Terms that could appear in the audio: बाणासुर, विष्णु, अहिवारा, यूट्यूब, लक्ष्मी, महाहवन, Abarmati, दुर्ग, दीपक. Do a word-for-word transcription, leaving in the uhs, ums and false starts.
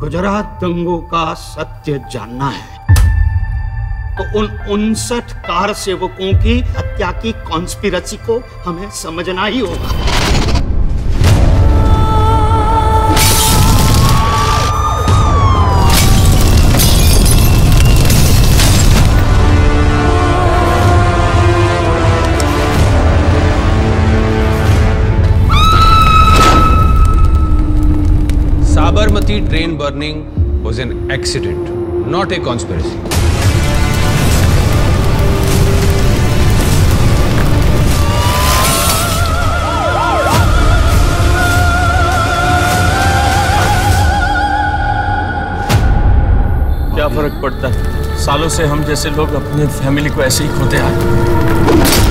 गुजरात दंगों का सत्य जानना है तो उन उनसठ कार सेवकों की हत्या की कॉन्स्पिरेसी को हमें समझना ही होगा। Abarmati train burning was an accident, not a conspiracy. क्या फर्क पड़ता है? सालों से हम जैसे लोग अपने फैमिली को ऐसे ही खोते आए।